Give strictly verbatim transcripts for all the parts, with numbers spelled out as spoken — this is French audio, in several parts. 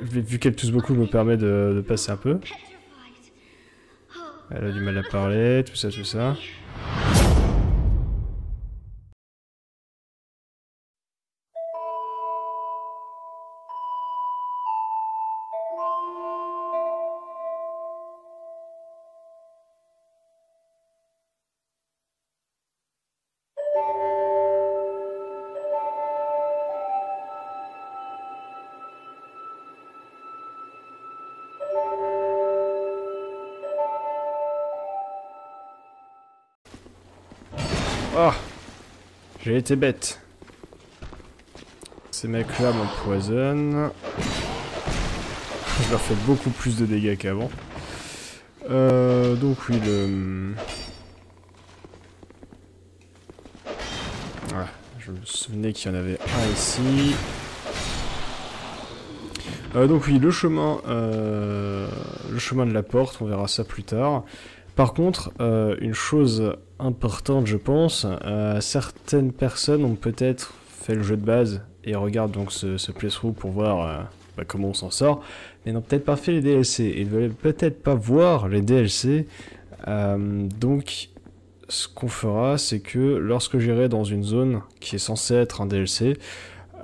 Vu qu'elle tousse beaucoup, je me permets de, de passer un peu. Elle a du mal à parler, tout ça, tout ça. Oh, j'ai été bête. Ces mecs-là m'empoisonnent. Je leur fais beaucoup plus de dégâts qu'avant. Euh, donc oui, le... Voilà, je me souvenais qu'il y en avait un ici. Euh, donc oui, le chemin, euh, le chemin de la porte, on verra ça plus tard. Par contre, euh, une chose importante, je pense, euh, certaines personnes ont peut-être fait le jeu de base et regardent donc ce, ce playthrough pour voir euh, bah, comment on s'en sort, mais n'ont peut-être pas fait les D L C et ne veulent peut-être pas voir les D L C. Euh, donc, ce qu'on fera, c'est que lorsque j'irai dans une zone qui est censée être un D L C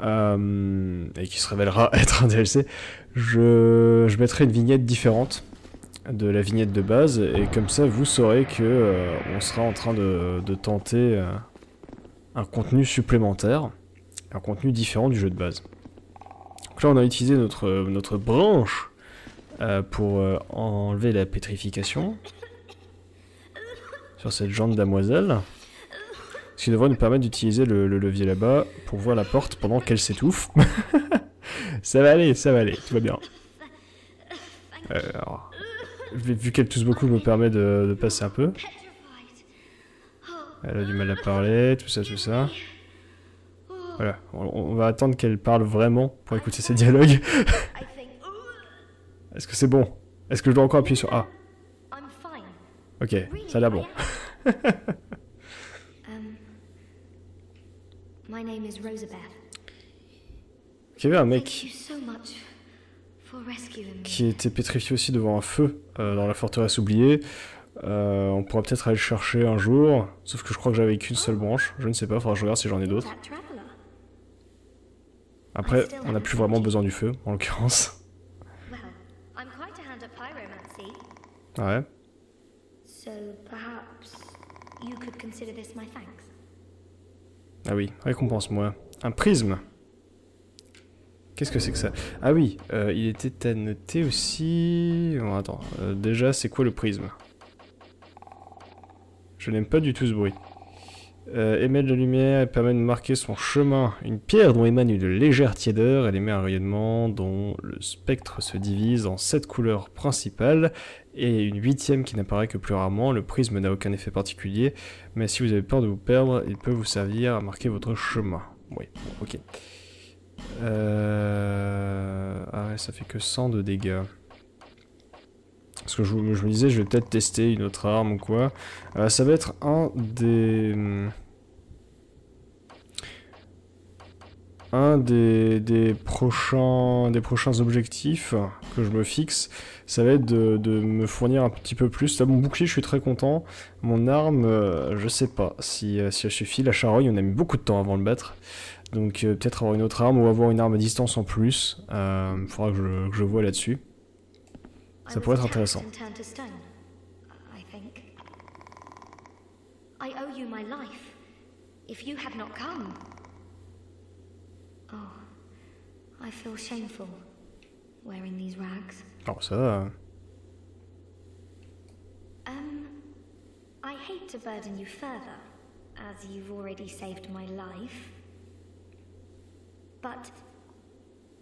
euh, et qui se révélera être un D L C, je, je mettrai une vignette différente de la vignette de base, et comme ça vous saurez que euh, on sera en train de, de tenter euh, un contenu supplémentaire, un contenu différent du jeu de base. Donc là on a utilisé notre, notre branche euh, pour euh, enlever la pétrification sur cette jeune damoiselle, ce qui devrait nous permettre d'utiliser le, le levier là-bas pour voir la porte pendant qu'elle s'étouffe. Ça va aller, ça va aller, tout va bien. Alors... Vu qu'elle tousse beaucoup, je me permets de, de passer un peu. Elle a du mal à parler, tout ça, tout ça. Voilà, on, on va attendre qu'elle parle vraiment pour écouter ses dialogues. Est-ce que c'est bon? Est-ce que je dois encore appuyer sur A? Ok, ça a l'air bon. Il y avait un mec qui était pétrifié aussi devant un feu euh, dans la forteresse oubliée. Euh, on pourra peut-être aller le chercher un jour, sauf que je crois que j'avais qu'une seule branche, je ne sais pas, faudra que je regarde si j'en ai d'autres. Après, on n'a plus vraiment besoin du feu, en l'occurrence. Ouais. Ah oui, récompense-moi. Un prisme. Qu'est-ce que c'est que ça? Ah oui, euh, il était à noter aussi... Bon, attends, euh, déjà, c'est quoi le prisme? Je n'aime pas du tout ce bruit. Euh, émettre de la lumière et permet de marquer son chemin. Une pierre dont émane une légère tiédeur, elle émet un rayonnement dont le spectre se divise en sept couleurs principales et une huitième qui n'apparaît que plus rarement. Le prisme n'a aucun effet particulier, mais si vous avez peur de vous perdre, il peut vous servir à marquer votre chemin. Oui, ok. Euh... Ah ouais, ça fait que cent de dégâts. Parce que je, je me disais, je vais peut-être tester une autre arme ou quoi. Euh, ça va être un des... Un des, des, prochains, des prochains objectifs que je me fixe. Ça va être de, de me fournir un petit peu plus. Là, mon bouclier, je suis très content. Mon arme, euh, je sais pas si, si elle suffit. La charogne, on a mis beaucoup de temps avant de le battre. Donc euh, peut-être avoir une autre arme ou avoir une arme à distance en plus. Il euh, faudra que je, que je vois là-dessus. Ça pourrait être intéressant. Oh, ça va. I hate to burden you further, as you've already saved my life. But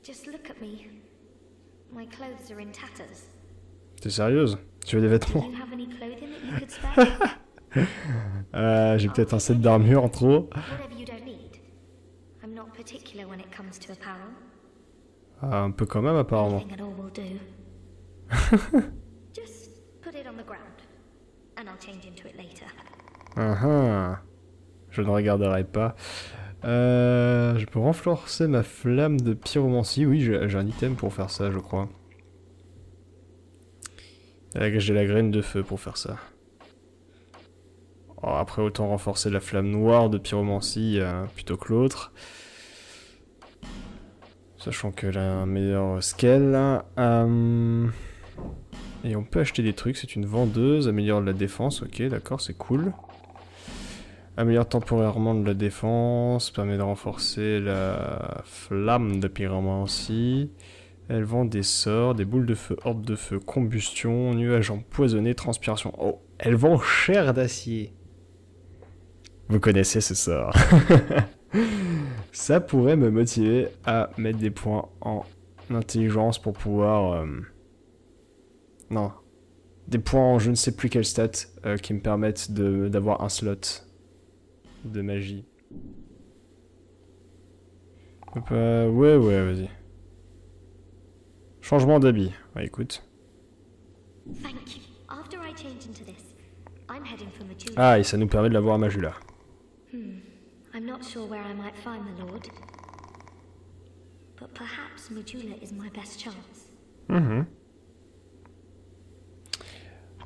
just look at me. My clothes are in tatters. T'es sérieuse? Tu veux des vêtements? euh, j'ai peut-être un set d'armure en trop. Ah, un peu quand même apparemment. Ah uh-huh. Je ne regarderai pas. Euh, je peux renforcer ma flamme de pyromancie. Oui, j'ai un item pour faire ça, je crois. J'ai la graine de feu pour faire ça. Oh, après, autant renforcer la flamme noire de pyromancie euh, plutôt que l'autre. Sachant qu'elle a un meilleur scale. Hein. Euh... Et on peut acheter des trucs. C'est une vendeuse. Améliore de la défense. Ok, d'accord, c'est cool. Améliore temporairement de la défense. Permet de renforcer la flamme de pyromancie. Elle vend des sorts, des boules de feu, orbes de feu, combustion, nuages empoisonnés, transpiration. Oh, elle vend chair d'acier. Vous connaissez ce sort. Ça pourrait me motiver à mettre des points en intelligence pour pouvoir... Euh... Non. Des points en je ne sais plus quelle stat euh, qui me permettent d'avoir un slot de magie. Hop, euh, ouais, ouais, vas-y. Changement d'habit. Ouais, écoute. Ah, et ça nous permet de l'avoir à Majula. Mmh.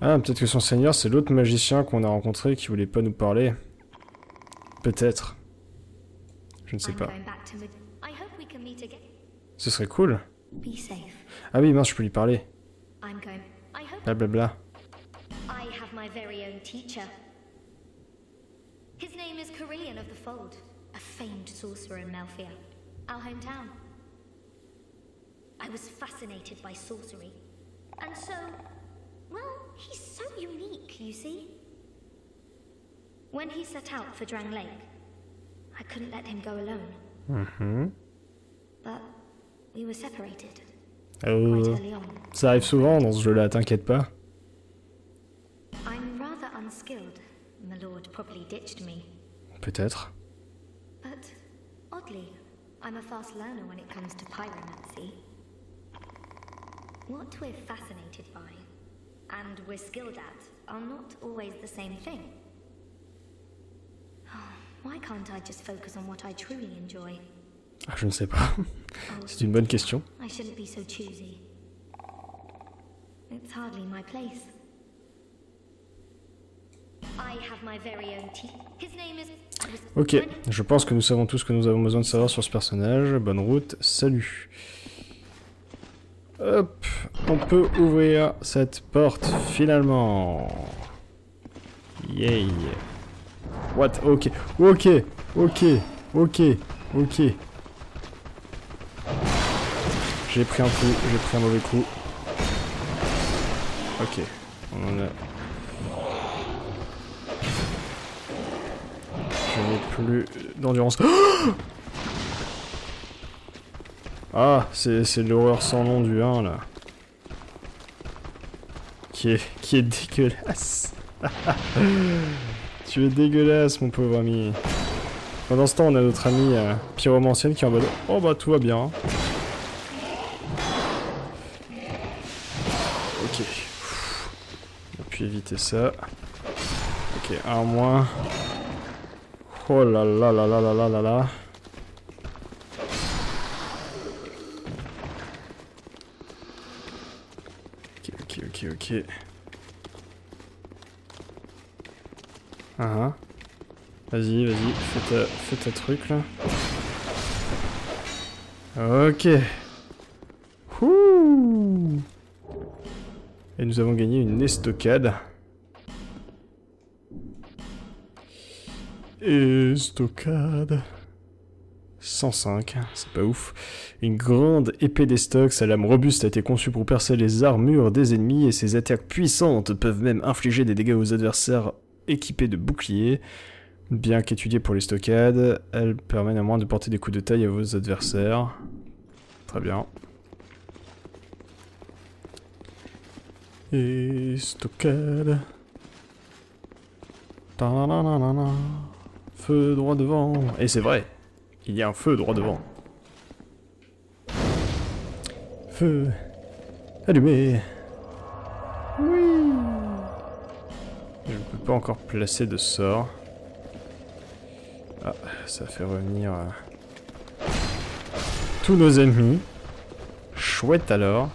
Ah, peut-être que son seigneur, c'est l'autre magicien qu'on a rencontré qui voulait pas nous parler. Peut-être. Je ne sais pas. Ce serait cool. Ah oui, mince, je peux lui parler. Blablabla. His name is Carillion of the Fold, a famed sorcerer in Melfia, our hometown. I was fascinated by sorcery, and so, well, he's so unique, you see. When he set out for Drang Lake, I couldn't let him go alone. Mm-hmm. But we were separated. Euh, quite early on. Ça arrive souvent dans ce jeu-là, t'inquiète pas. I'm rather unskilled. My lord probably ditched me. Peut-être. But oddly, I'm a fast learner when it comes to pyromancy. What we're fascinated by and we're skilled at are not always the same thing. Oh, why can't I just focus on what I truly enjoy? Ah, je ne sais pas. C'est une bonne question. I shouldn't be so choosy. It's hardly my place. Ok, je pense que nous savons tout ce que nous avons besoin de savoir sur ce personnage. Bonne route, salut. Hop, on peut ouvrir cette porte finalement. Yay. What? Ok, ok, ok, ok, ok. J'ai pris un coup, j'ai pris un mauvais coup. Ok, on en a... plus d'endurance. Ah, c'est l'horreur sans nom du un là. Qui est, qui est dégueulasse. Tu es dégueulasse mon pauvre ami. Pendant ce temps on a notre ami euh, pyromancienne qui est en mode oh bah tout va bien. Ok. On peut éviter ça. Ok, un moins. Oh là là là là là là là là. Ok, ok, ok, ok. Ah ah. Vas-y, vas-y, fais ta, fais ta truc là. Ok. Ouh. Et nous avons gagné une estocade. Estocade cent cinq, c'est pas ouf. Une grande épée d'estoc, sa lame robuste a été conçue pour percer les armures des ennemis et ses attaques puissantes peuvent même infliger des dégâts aux adversaires équipés de boucliers. Bien qu'étudiée pour l'estocade, elle permet néanmoins de porter des coups de taille à vos adversaires. Très bien. Estocade. Ta-na-na-na-na. Feu droit devant. Et c'est vrai, il y a un feu droit devant. Feu allumé. Oui. Je ne peux pas encore placer de sort. Ah, ça fait revenir euh, tous nos ennemis. Chouette alors.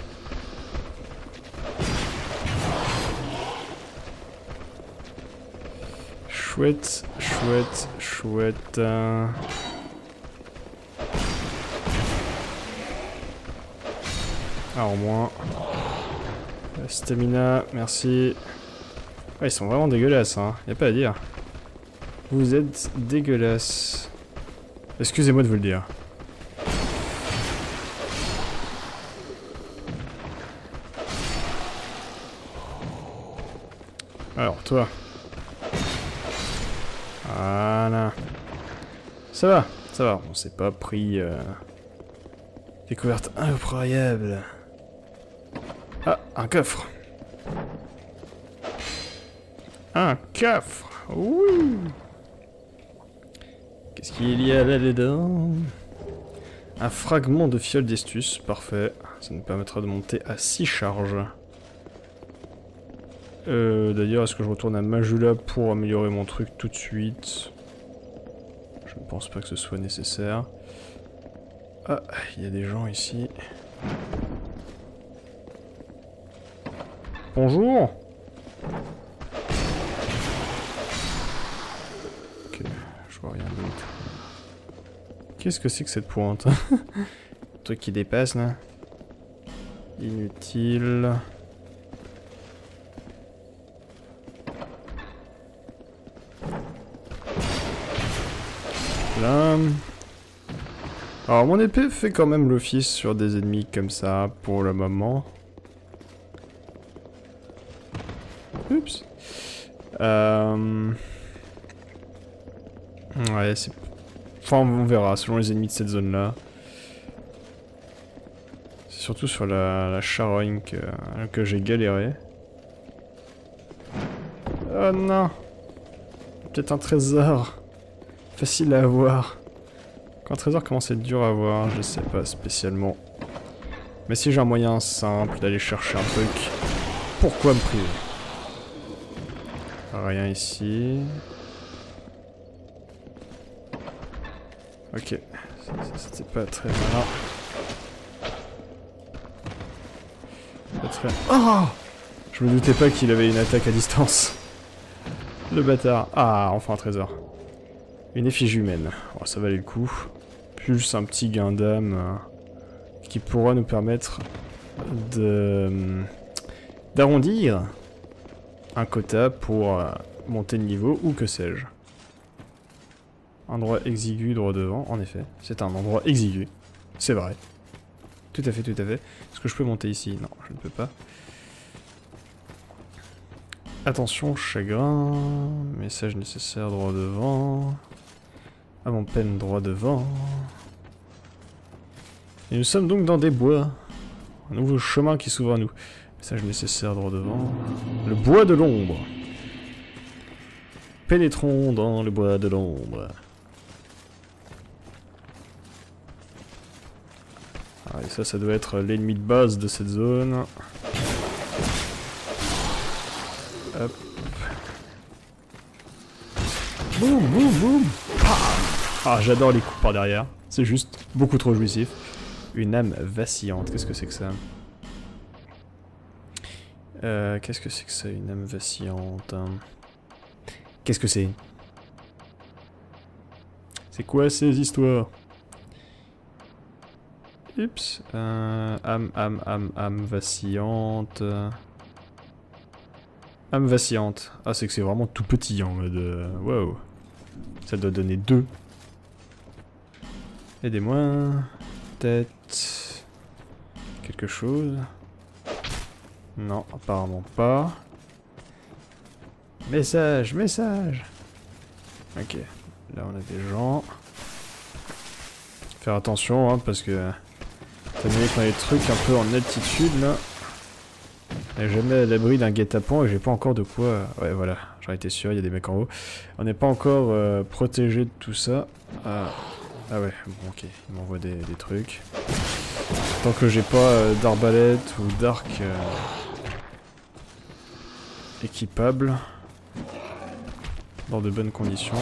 Chouette, chouette, chouette. Euh... Ah, au moins. La stamina, merci. Ah, ils sont vraiment dégueulasses, hein. Y a pas à dire. Vous êtes dégueulasses. Excusez-moi de vous le dire. Alors, toi. Voilà. Ça va, ça va. On s'est pas pris... Euh... Découverte incroyable. Ah, un coffre. Un coffre. Ouh. Qu'est-ce qu'il y a là-dedans? Un fragment de fiole d'estus. Parfait. Ça nous permettra de monter à six charges. Euh, D'ailleurs, est-ce que je retourne à Majula pour améliorer mon truc tout de suite? Je ne pense pas que ce soit nécessaire. Ah, il y a des gens ici. Bonjour. Ok, je vois rien d'autre. Qu'est-ce que c'est que cette pointe? Le truc qui dépasse là. Inutile. Là. Alors mon épée fait quand même l'office sur des ennemis comme ça pour le moment. Oups. Euh... Ouais, c'est... Enfin, on verra, selon les ennemis de cette zone-là. C'est surtout sur la, la charogne que, que j'ai galéré. Oh non! Peut-être un trésor. Facile à avoir. Un trésor, comment c'est dur à voir, je sais pas spécialement. Mais si j'ai un moyen simple d'aller chercher un truc, pourquoi me priver? Rien ici. Ok, ça, ça c'était pas très malin. Pas très... Oh! Je me doutais pas qu'il avait une attaque à distance. Le bâtard. Ah, enfin un trésor. Une effigie humaine. Oh, ça valait le coup. Plus un petit gain d'âme euh, qui pourra nous permettre de d'arrondir un quota pour euh, monter de niveau ou que sais-je. Endroit exigu droit devant, en effet. C'est un endroit exigu. C'est vrai. Tout à fait, tout à fait. Est-ce que je peux monter ici? Non, je ne peux pas. Attention, chagrin. Message nécessaire droit devant. À mon peine droit devant. Et nous sommes donc dans des bois. Un nouveau chemin qui s'ouvre à nous. Message nécessaire droit devant. Le bois de l'ombre. Pénétrons dans le bois de l'ombre. Ah, et ça, ça doit être l'ennemi de base de cette zone. Hop. Boum, boum, boum. Ah, j'adore les coups par derrière. C'est juste beaucoup trop jouissif. Une âme vacillante. Qu'est-ce que c'est que ça? euh, Qu'est-ce que c'est que ça, une âme vacillante? Qu'est-ce que c'est? C'est quoi ces histoires? Oups. Euh, âme, âme, âme, âme vacillante. Âme vacillante. Ah, c'est que c'est vraiment tout petit en mode... Waouh. Ça doit donner deux. Aidez-moi. Peut-être... quelque chose. Non, apparemment pas. Message, message. Ok. Là, on a des gens. Faire attention, hein, parce que... T'as vu qu'on a des trucs un peu en altitude, là. On n'est jamais à l'abri d'un guet-apens et j'ai pas encore de quoi... Ouais, voilà, j'en étais sûr, il y a des mecs en haut. On n'est pas encore euh, protégé de tout ça. Ah, ah ouais, bon, ok, ils m'envoient des, des trucs. Tant que j'ai pas euh, d'arbalète ou d'arc euh, équipable, dans de bonnes conditions.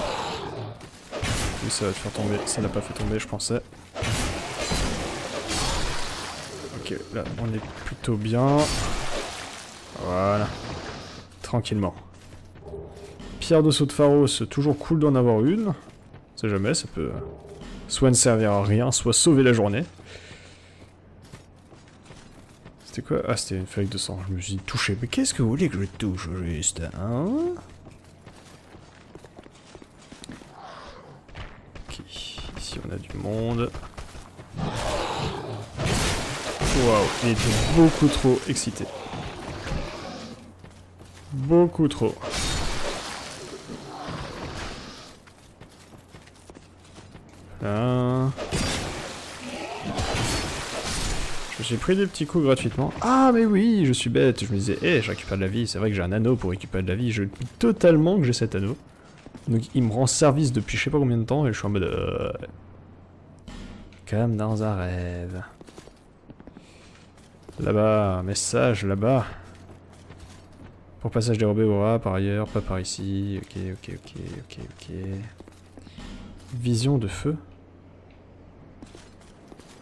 Oui, ça va te faire tomber. Ça l'a pas fait tomber, je pensais. Ok, là, on est plutôt bien. Voilà. Tranquillement. Pierre de saut de Pharos, toujours cool d'en avoir une. On sait jamais, ça peut soit ne servir à rien, soit sauver la journée. C'était quoi? Ah, c'était une feuille de sang. Je me suis touché. Mais qu'est-ce que vous voulez que je touche juste, hein? Ok, ici on a du monde. Waouh, il était beaucoup trop excité. Beaucoup trop. Là. J'ai pris des petits coups gratuitement. Ah mais oui, je suis bête. Je me disais, hé, hey, je récupère de la vie. C'est vrai que j'ai un anneau pour récupérer de la vie. Je dis totalement que j'ai cet anneau. Donc il me rend service depuis je sais pas combien de temps. Et je suis en mode... Euh... Comme dans un rêve. Là-bas, message là-bas. Pour passage dérobé au rat, par ailleurs, pas par ici. Ok, ok, ok, ok, ok. Vision de feu.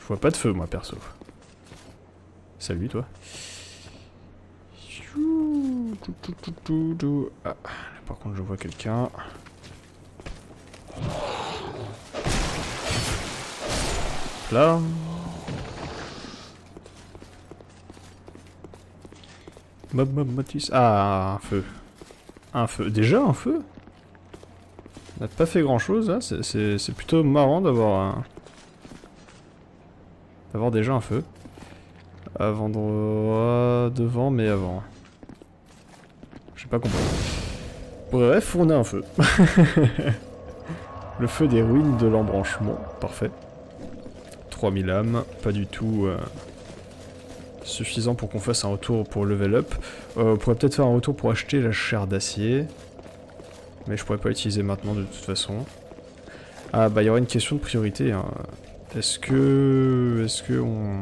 Je vois pas de feu, moi, perso. Salut, toi. Ah, par contre, je vois quelqu'un. Là. Mob, mob, motus. Ah, un feu. Un feu. Déjà, un feu? On n'a pas fait grand chose, là. C'est plutôt marrant d'avoir un... D'avoir déjà un feu. Avant de... Devant, mais avant. J'ai pas compris. Bref, on a un feu. Le feu des ruines de l'embranchement. Parfait. trois mille âmes. Pas du tout... Euh... suffisant pour qu'on fasse un retour pour level up. Euh, on pourrait peut-être faire un retour pour acheter la chair d'acier. Mais je pourrais pas l'utiliser maintenant de toute façon. Ah bah il y aura une question de priorité. Hein. Est-ce que... Est-ce que on...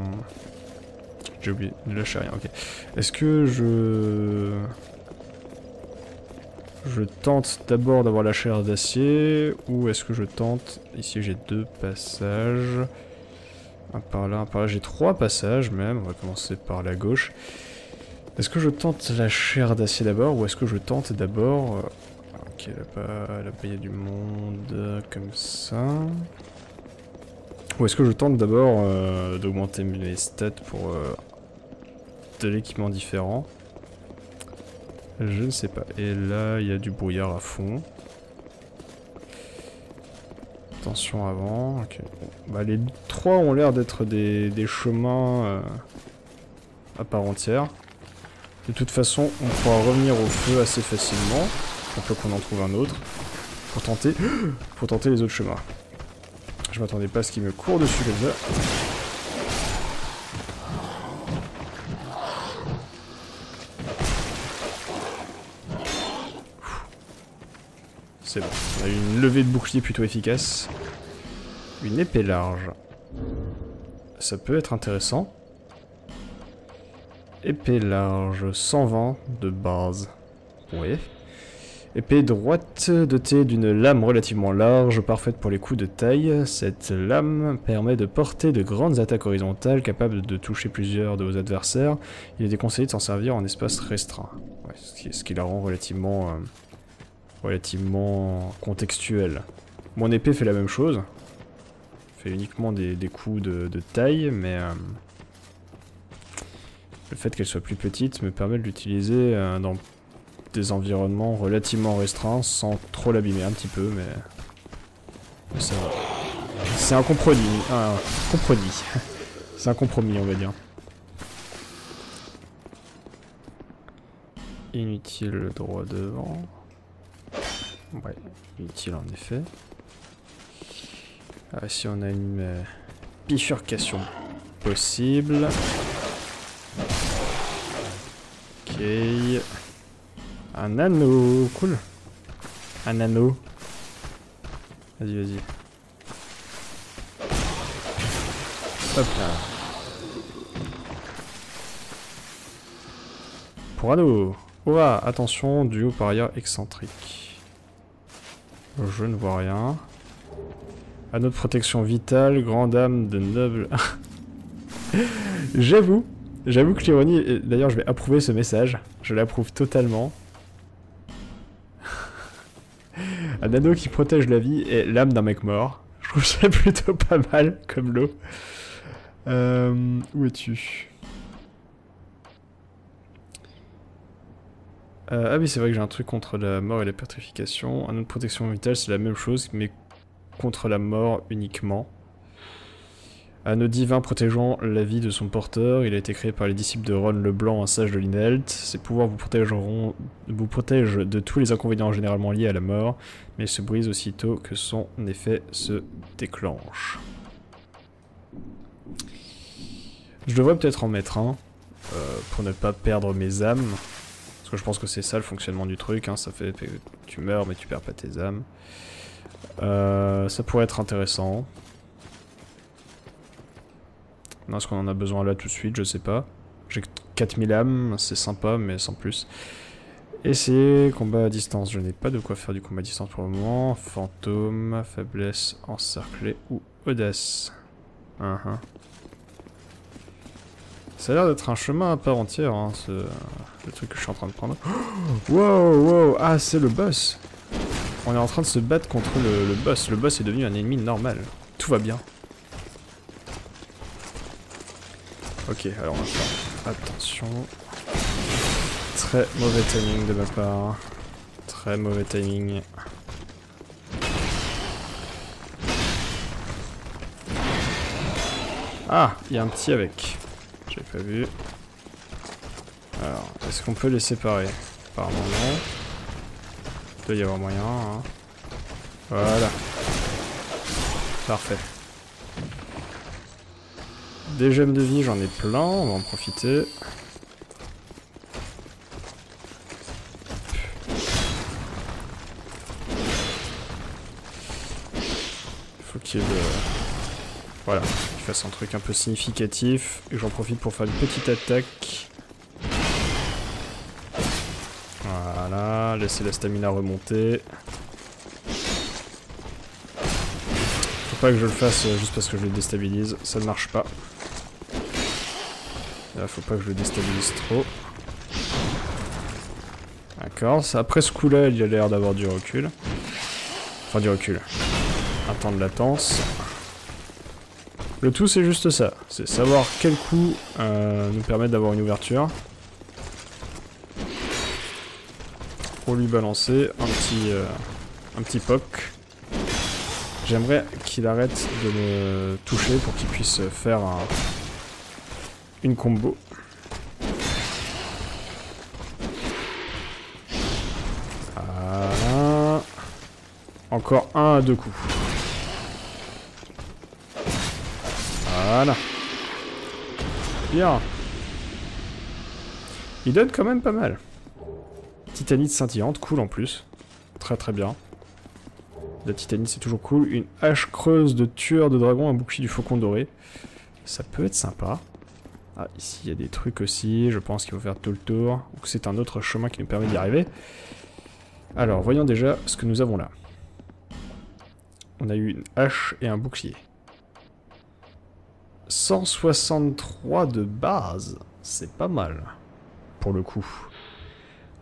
J'ai oublié, ne lâchez rien, ok. Est-ce que je... Je tente d'abord d'avoir la chair d'acier ou est-ce que je tente... Ici j'ai deux passages... Un par là, un par là, j'ai trois passages même, on va commencer par la gauche. Est-ce que je tente la chair d'acier d'abord, ou est-ce que je tente d'abord... Ok, là-bas, il y a du monde, comme ça... Ou est-ce que je tente d'abord euh, d'augmenter mes stats pour euh, de l'équipement différent? Je ne sais pas, et là, il y a du brouillard à fond. Attention avant, ok. Bah, les trois ont l'air d'être des, des chemins euh, à part entière. De toute façon, on pourra revenir au feu assez facilement. On peut qu'on en trouve un autre pour tenter, pour tenter les autres chemins. Je m'attendais pas à ce qu'il me court dessus comme ça. C'est bon, on a eu une levée de bouclier plutôt efficace. Une épée large. Ça peut être intéressant. Épée large, cent vingt de base. Oui. Épée droite dotée d'une lame relativement large, parfaite pour les coups de taille. Cette lame permet de porter de grandes attaques horizontales capables de toucher plusieurs de vos adversaires. Il est déconseillé de s'en servir en espace restreint. Ouais, ce, qui, ce qui la rend relativement... Euh... relativement contextuel. Mon épée fait la même chose. Fait uniquement des, des coups de, de taille, mais euh, le fait qu'elle soit plus petite me permet de l'utiliser euh, dans des environnements relativement restreints sans trop l'abîmer un petit peu, mais, mais ça va. C'est un compromis. Un compromis. C'est un compromis, on va dire. Inutile le droit devant. Ouais, utile en effet. Ah, si on a une euh, bifurcation possible. Ok. Un anneau, cool. Un anneau. Vas-y, vas-y. Hop là. Pour anneau. Ouah, attention, duo par ailleurs excentrique. Je ne vois rien. Anneau de protection vitale, grande âme de noble... J'avoue, j'avoue que l'ironie... D'ailleurs, je vais approuver ce message. Je l'approuve totalement. Un anneau qui protège la vie et l'âme d'un mec mort. Je trouve ça plutôt pas mal, comme l'eau. Euh, où es-tu ? Euh, ah oui, c'est vrai que j'ai un truc contre la mort et la pétrification. Un autre protection vitale, c'est la même chose, mais contre la mort uniquement. Anneau divin protégeant la vie de son porteur. Il a été créé par les disciples de Ron le Blanc, un sage de l'Inelt. Ses pouvoirs vous protégeront, vous protègent de tous les inconvénients généralement liés à la mort, mais ils se brisent aussitôt que son effet se déclenche. Je devrais peut-être en mettre un, euh, pour ne pas perdre mes âmes. Parce que je pense que c'est ça le fonctionnement du truc, hein. Ça fait que tu meurs mais tu perds pas tes âmes. Euh, ça pourrait être intéressant. Non, est-ce qu'on en a besoin là tout de suite, je sais pas. J'ai quatre mille âmes, c'est sympa mais sans plus. Essayer, combat à distance, je n'ai pas de quoi faire du combat à distance pour le moment. Fantôme, faiblesse, encerclé ou audace. Uh-huh. Ça a l'air d'être un chemin à part entière, hein, ce... le truc que je suis en train de prendre. Wow, wow, ah c'est le boss. On est en train de se battre contre le, le boss. Le boss est devenu un ennemi normal. Tout va bien. Ok, alors on va faire attention. Très mauvais timing de ma part. Très mauvais timing. Ah, il y a un petit avec. J'ai pas vu. Alors, est-ce qu'on peut les séparer? Apparemment non. Il doit y avoir moyen, hein. Voilà. Parfait. Des gemmes de vie, j'en ai plein, on va en profiter. Faut qu'il y ait de... Voilà, qu'il fasse un truc un peu significatif. Et j'en profite pour faire une petite attaque. Voilà, laissez la stamina remonter. Faut pas que je le fasse juste parce que je le déstabilise, ça ne marche pas. Là, faut pas que je le déstabilise trop. D'accord, après ce coup-là, il a l'air d'avoir du recul. Enfin, du recul. Un temps de latence. Le tout, c'est juste ça. C'est savoir quel coup euh, nous permet d'avoir une ouverture. Pour lui balancer un petit, euh, un petit poc. J'aimerais qu'il arrête de me toucher pour qu'il puisse faire un... une combo. Voilà. Encore un à deux coups. Voilà. Bien. Il donne quand même pas mal. Titanite scintillante, cool en plus. Très très bien. La titanite c'est toujours cool. Une hache creuse de tueur de dragon, un bouclier du faucon doré. Ça peut être sympa. Ah, ici il y a des trucs aussi, je pense qu'il faut faire tout le tour. Donc c'est un autre chemin qui nous permet d'y arriver. Alors, voyons déjà ce que nous avons là. On a eu une hache et un bouclier. cent soixante-trois de base, c'est pas mal, pour le coup.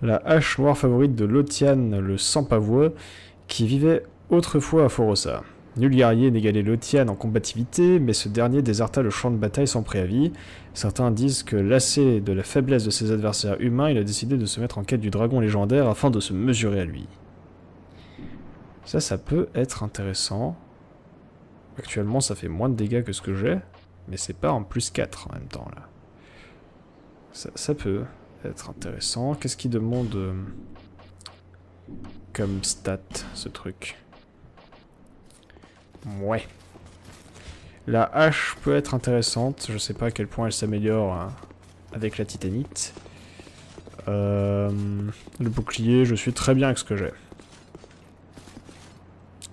La hache noire favorite de Lothian, le sans-pavois, qui vivait autrefois à Forossa. Nul guerrier n'égalait Lothian en combativité, mais ce dernier déserta le champ de bataille sans préavis. Certains disent que, lassé de la faiblesse de ses adversaires humains, il a décidé de se mettre en quête du dragon légendaire afin de se mesurer à lui. Ça, ça peut être intéressant. Actuellement, ça fait moins de dégâts que ce que j'ai, mais c'est pas en plus quatre en même temps, là. Ça, ça peut être intéressant. Qu'est-ce qu'il demande euh, comme stat, ce truc ? Ouais. La hache peut être intéressante. Je sais pas à quel point elle s'améliore hein, avec la titanite. Euh, le bouclier, je suis très bien avec ce que j'ai.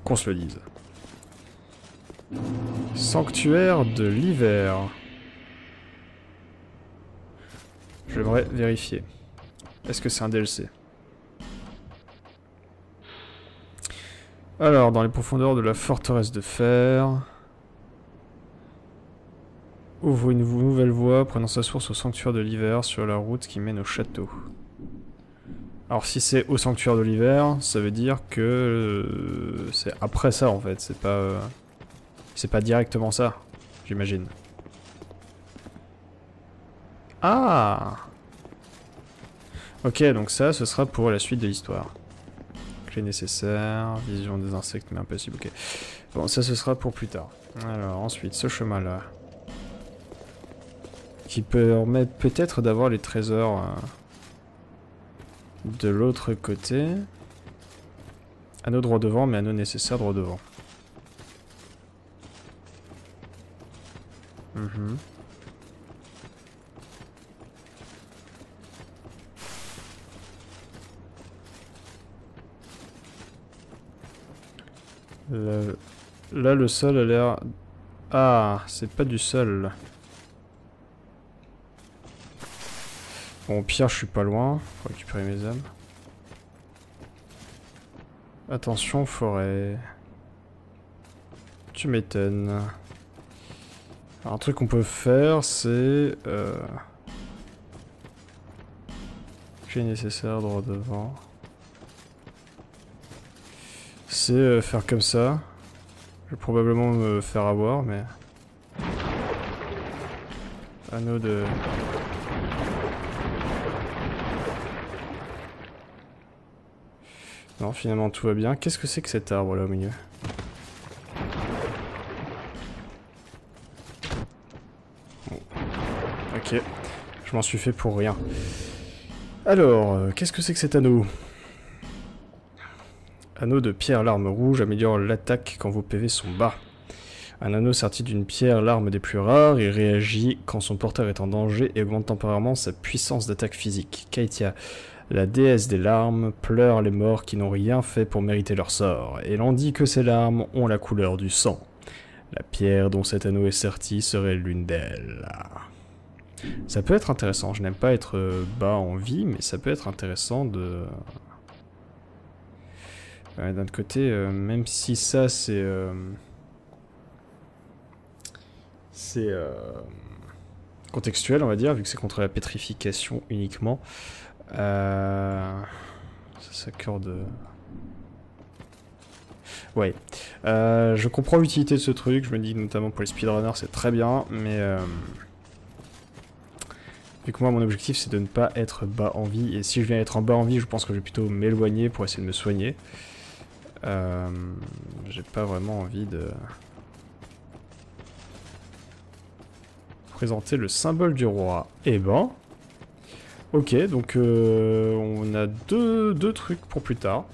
Qu'on se le dise. Sanctuaire de l'hiver. J'aimerais vérifier. Est-ce que c'est un D L C ? Alors, dans les profondeurs de la forteresse de fer... Ouvre une nouvelle voie, prenant sa source au sanctuaire de l'hiver sur la route qui mène au château. Alors si c'est au sanctuaire de l'hiver, ça veut dire que euh, c'est après ça en fait, c'est pas euh, c'est pas directement ça, j'imagine. Ah. Ok, donc ça, ce sera pour la suite de l'histoire. Clé nécessaire, vision des insectes mais impossible, ok. Bon, ça ce sera pour plus tard. Alors ensuite, ce chemin-là. Qui permet peut-être d'avoir les trésors euh, de l'autre côté. Anneau droit devant, mais anneau nécessaire droit devant. Mmh. Le... Là, le sol a l'air... Ah, c'est pas du sol. Bon, Pierre, je suis pas loin. Faut récupérer mes âmes. Attention, forêt. Tu m'étonnes. Alors, un truc qu'on peut faire, c'est... Euh... J'ai nécessaire droit devant. C'est euh, faire comme ça. Je vais probablement me faire avoir, mais... Anneau de... Non, finalement tout va bien. Qu'est-ce que c'est que cet arbre là au milieu? Bon. Ok, je m'en suis fait pour rien. Alors, euh, qu'est-ce que c'est que cet anneau? Anneau de pierre, l'arme rouge, améliore l'attaque quand vos P V sont bas. Un anneau sorti d'une pierre, l'arme des plus rares, il réagit quand son porteur est en danger et augmente temporairement sa puissance d'attaque physique. Kaitia, la déesse des larmes, pleure les morts qui n'ont rien fait pour mériter leur sort, et l'on dit que ces larmes ont la couleur du sang. La pierre dont cet anneau est sorti serait l'une d'elles. Ça peut être intéressant, je n'aime pas être bas en vie, mais ça peut être intéressant de... Ouais, d'un autre côté, euh, même si ça c'est... Euh... C'est... Euh... contextuel on va dire, vu que c'est contre la pétrification uniquement. Euh... Ça s'accorde... Ouais. Euh, je comprends l'utilité de ce truc, je me dis que notamment pour les speedrunners c'est très bien, mais... Euh... Vu que moi mon objectif c'est de ne pas être bas en vie, et si je viens être en bas en vie je pense que je vais plutôt m'éloigner pour essayer de me soigner. Euh... J'ai pas vraiment envie de... Présenter le symbole du roi. Eh ben... Ok, donc euh, on a deux, deux trucs pour plus tard.